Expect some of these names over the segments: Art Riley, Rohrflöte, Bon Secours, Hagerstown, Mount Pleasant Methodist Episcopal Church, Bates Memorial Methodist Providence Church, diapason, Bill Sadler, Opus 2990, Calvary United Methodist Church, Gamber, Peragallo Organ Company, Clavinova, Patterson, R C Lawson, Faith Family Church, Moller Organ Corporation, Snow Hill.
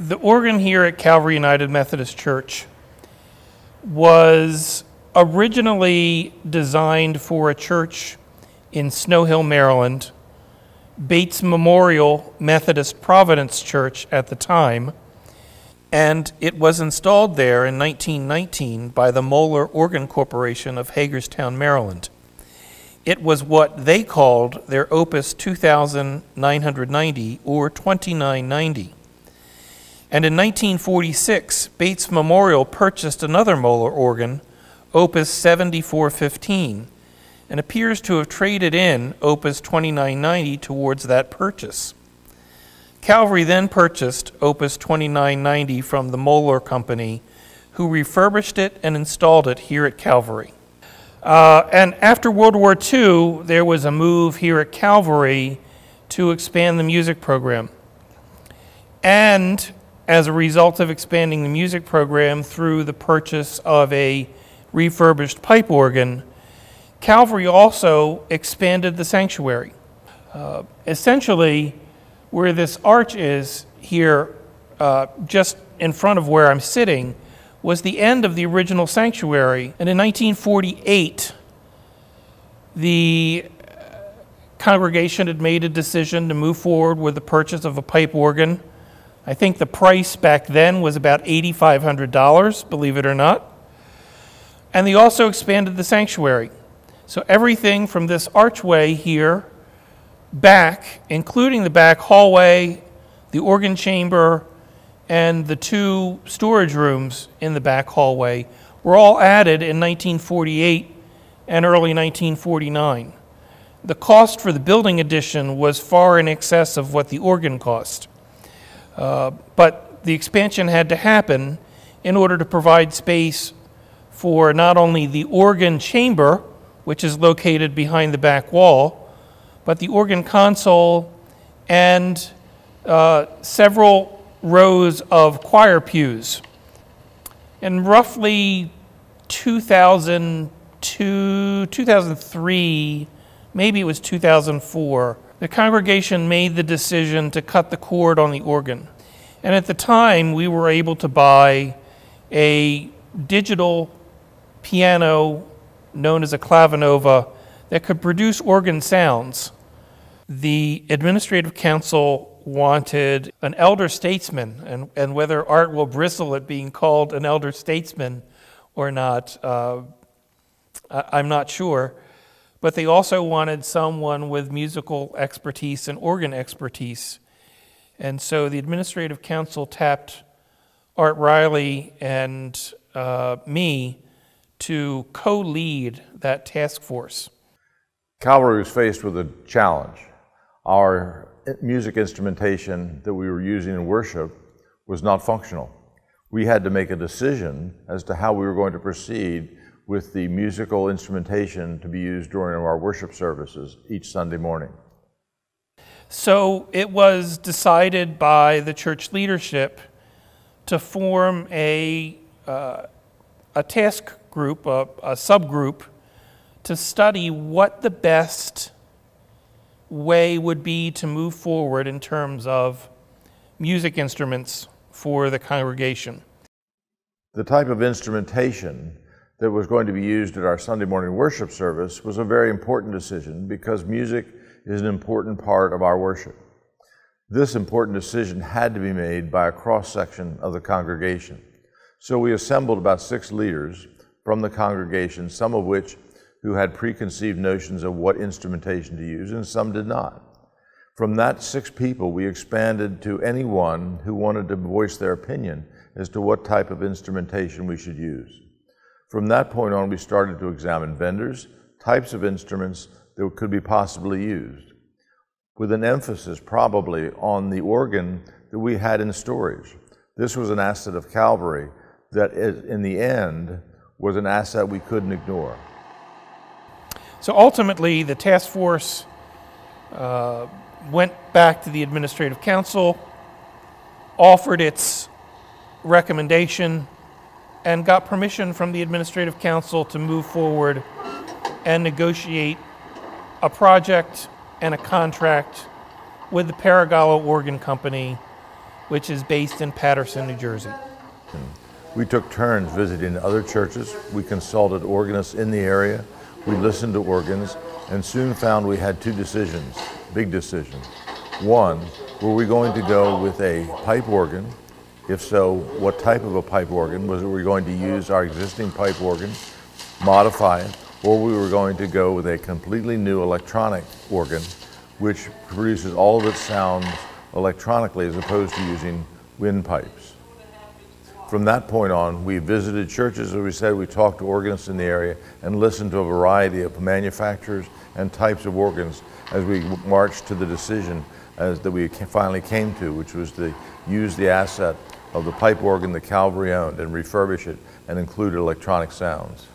The organ here at Calvary United Methodist Church was originally designed for a church in Snow Hill, Maryland, Bates Memorial Methodist Providence Church at the time, and it was installed there in 1919 by the Moller Organ Corporation of Hagerstown, Maryland. It was what they called their Opus 2990 or 2990. And in 1946, Bates Memorial purchased another Moller organ, Opus 7415, and appears to have traded in Opus 2990 towards that purchase. Calvary then purchased Opus 2990 from the Moller Company, who refurbished it and installed it here at Calvary. And after World War II, there was a move here at Calvary to expand the music program. And as a result of expanding the music program through the purchase of a refurbished pipe organ, Calvary also expanded the sanctuary. Essentially, where this arch is here, just in front of where I'm sitting, was the end of the original sanctuary. And in 1948, the congregation had made a decision to move forward with the purchase of a pipe organ. I think the price back then was about $8,500, believe it or not. And they also expanded the sanctuary. So everything from this archway here back, including the back hallway, the organ chamber, and the two storage rooms in the back hallway, were all added in 1948 and early 1949. The cost for the building addition was far in excess of what the organ cost. But the expansion had to happen in order to provide space for not only the organ chamber, which is located behind the back wall, but the organ console and several rows of choir pews. In roughly 2002, 2003, maybe it was 2004, the congregation made the decision to cut the cord on the organ. And at the time, we were able to buy a digital piano known as a Clavinova that could produce organ sounds. The administrative council wanted an elder statesman, and whether Art will bristle at being called an elder statesman or not, I'm not sure. But they also wanted someone with musical expertise and organ expertise. And so the administrative council tapped Art Riley and me to co-lead that task force. Calvary was faced with a challenge. Our music instrumentation that we were using in worship was not functional. We had to make a decision as to how we were going to proceed with the musical instrumentation to be used during our worship services each Sunday morning. So it was decided by the church leadership to form a task group, a subgroup, to study what the best way would be to move forward in terms of music instruments for the congregation. The type of instrumentation that was going to be used at our Sunday morning worship service was a very important decision because music is an important part of our worship. This important decision had to be made by a cross-section of the congregation. So we assembled about 6 leaders from the congregation, some of which who had preconceived notions of what instrumentation to use and some did not. From that 6 people, we expanded to anyone who wanted to voice their opinion as to what type of instrumentation we should use. From that point on, we started to examine vendors, types of instruments that could be possibly used, with an emphasis probably on the organ that we had in storage. This was an asset of Calvary that in the end was an asset we couldn't ignore. So ultimately, the task force went back to the administrative council, offered its recommendation, and got permission from the administrative council to move forward and negotiate a project and a contract with the Peragallo Organ Company which is based in Patterson, New Jersey. We took turns visiting other churches. We consulted organists in the area. We listened to organs and soon found we had two decisions, big decisions. One, were we going to go with a pipe organ? If so, what type of a pipe organ? Were we going to use our existing pipe organ, modify it, or we were going to go with a completely new electronic organ which produces all of its sounds electronically as opposed to using windpipes. From that point on, we visited churches, as we said, we talked to organists in the area and listened to a variety of manufacturers and types of organs as we marched to the decision that we finally came to, which was to use the asset of the pipe organ that Calvary owned and refurbish it and include electronic sounds.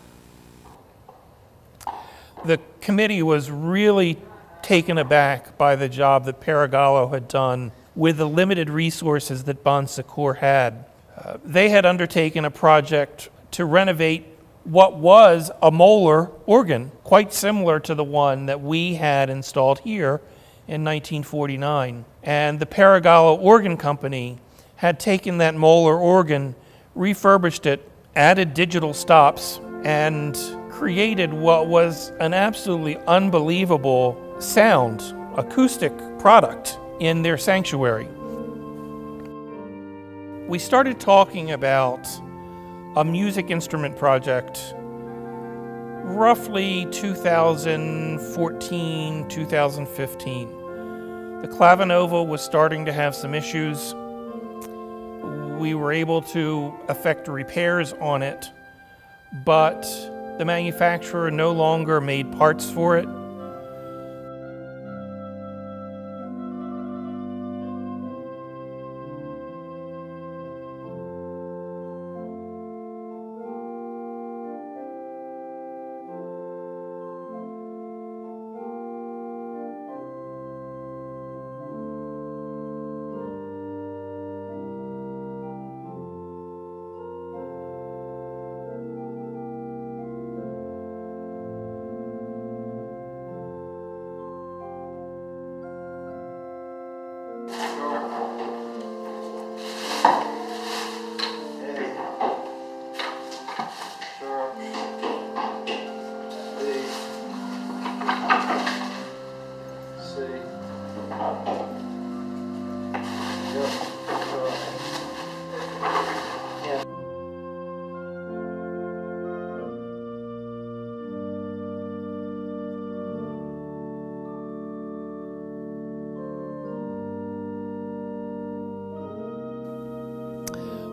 The committee was really taken aback by the job that Peragallo had done with the limited resources that Bon Secours had. They had undertaken a project to renovate what was a Moller organ, quite similar to the one that we had installed here in 1949. And the Peragallo Organ Company had taken that Moller organ, refurbished it, added digital stops, and created what was an absolutely unbelievable sound, acoustic product in their sanctuary. We started talking about a music instrument project roughly 2014, 2015. The Clavinova was starting to have some issues. We were able to effect repairs on it, but the manufacturer no longer made parts for it.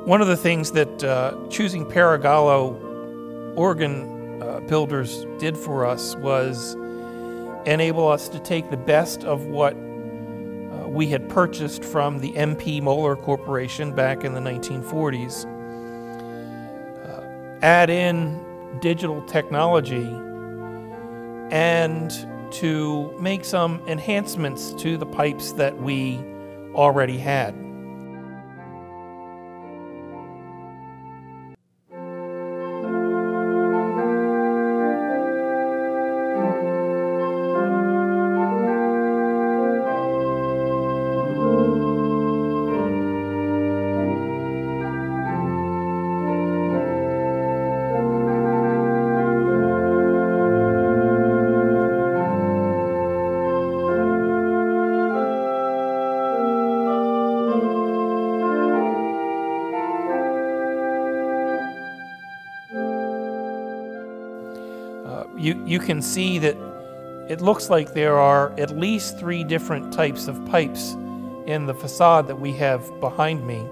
One of the things that choosing Peragallo organ builders did for us was enable us to take the best of what we had purchased from the MP Moller Corporation back in the 1940s, add in digital technology, and to make some enhancements to the pipes that we already had. You can see that it looks like there are at least three different types of pipes in the facade that we have behind me.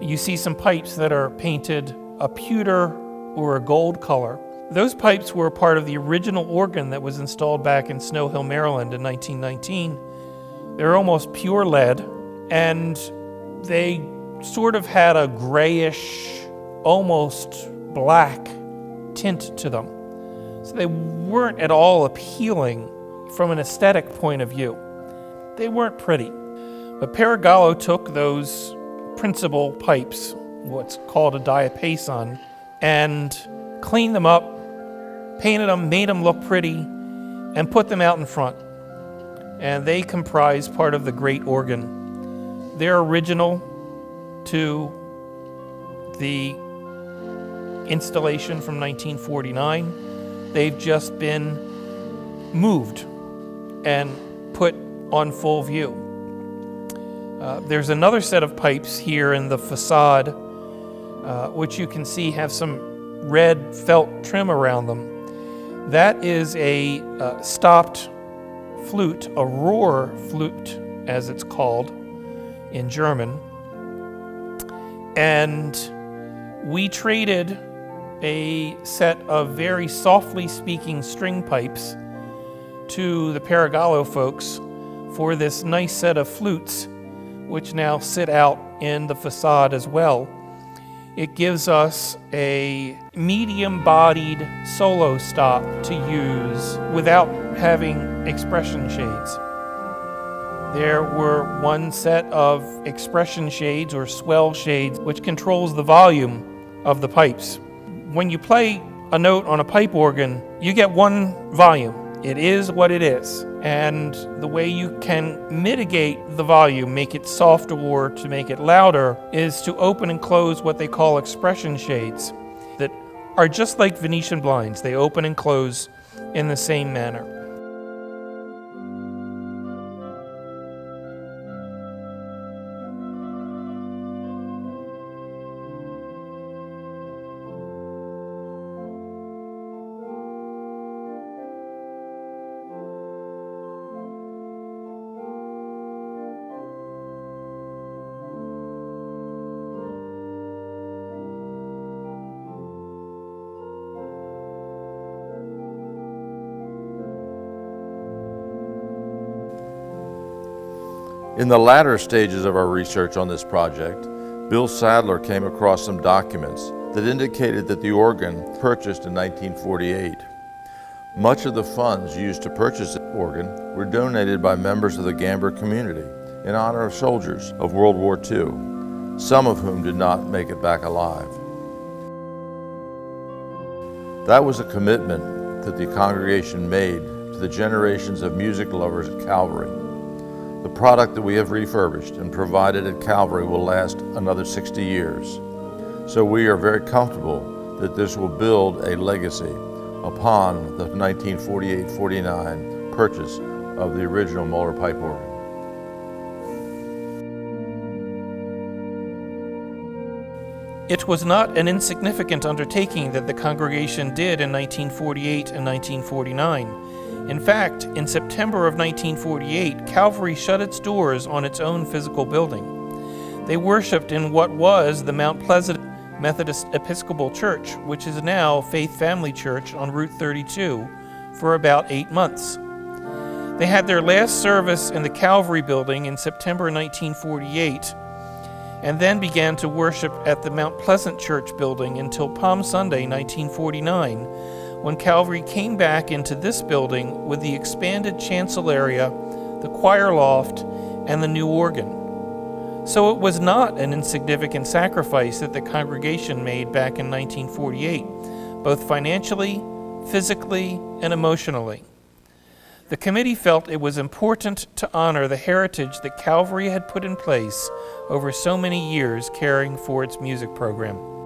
You see some pipes that are painted a pewter or a gold color. Those pipes were part of the original organ that was installed back in Snow Hill, Maryland in 1919. They're almost pure lead, and they sort of had a grayish, almost black tint to them. So they weren't at all appealing from an aesthetic point of view. They weren't pretty. But Peragallo took those principal pipes, what's called a diapason, and cleaned them up, painted them, made them look pretty, and put them out in front. And they comprise part of the great organ. Their original to the installation from 1949. They've just been moved and put on full view. There's another set of pipes here in the facade, which you can see have some red felt trim around them. That is a stopped flute, a Rohrflöte, as it's called in German. And we traded a set of very softly speaking string pipes to the Peragallo folks for this nice set of flutes, which now sit out in the facade as well. It gives us a medium-bodied solo stop to use without having expression shades. There were one set of expression shades or swell shades, which controls the volume of the pipes. When you play a note on a pipe organ, you get one volume. It is what it is. And the way you can mitigate the volume, make it softer or to make it louder, is to open and close what they call expression shades that are just like Venetian blinds. They open and close in the same manner. In the latter stages of our research on this project, Bill Sadler came across some documents that indicated that the organ was purchased in 1948. Much of the funds used to purchase the organ were donated by members of the Gamber community in honor of soldiers of World War II, some of whom did not make it back alive. That was a commitment that the congregation made to the generations of music lovers at Calvary. The product that we have refurbished and provided at Calvary will last another 60 years. So we are very comfortable that this will build a legacy upon the 1948-49 purchase of the original Moller pipe organ. It was not an insignificant undertaking that the congregation did in 1948 and 1949. In fact, in September of 1948, Calvary shut its doors on its own physical building. They worshiped in what was the Mount Pleasant Methodist Episcopal Church, which is now Faith Family Church on Route 32, for about 8 months. They had their last service in the Calvary building in September 1948, and then began to worship at the Mount Pleasant Church building until Palm Sunday 1949, when Calvary came back into this building with the expanded chancel area, the choir loft, and the new organ. So it was not an insignificant sacrifice that the congregation made back in 1948, both financially, physically, and emotionally. The committee felt it was important to honor the heritage that Calvary had put in place over so many years caring for its music program.